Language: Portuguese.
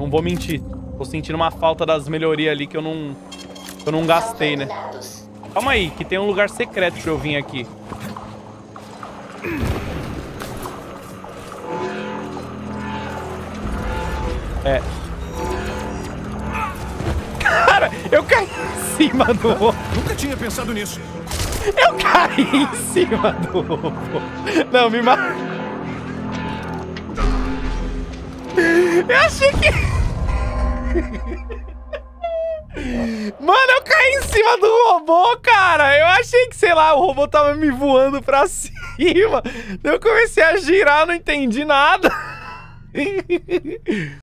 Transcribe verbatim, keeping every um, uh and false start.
Não vou mentir. Tô sentindo uma falta das melhorias ali que eu não... Eu não gastei, né? Calma aí, que tem um lugar secreto pra eu vir aqui. É. Cara, eu caí em cima do ovo. Nunca tinha pensado nisso. Eu caí em cima do ovo. Não, me mata. Eu achei que... Mano, eu caí em cima do robô, cara. Eu achei que, sei lá, o robô tava me voando pra cima. Eu comecei a girar, não entendi nada.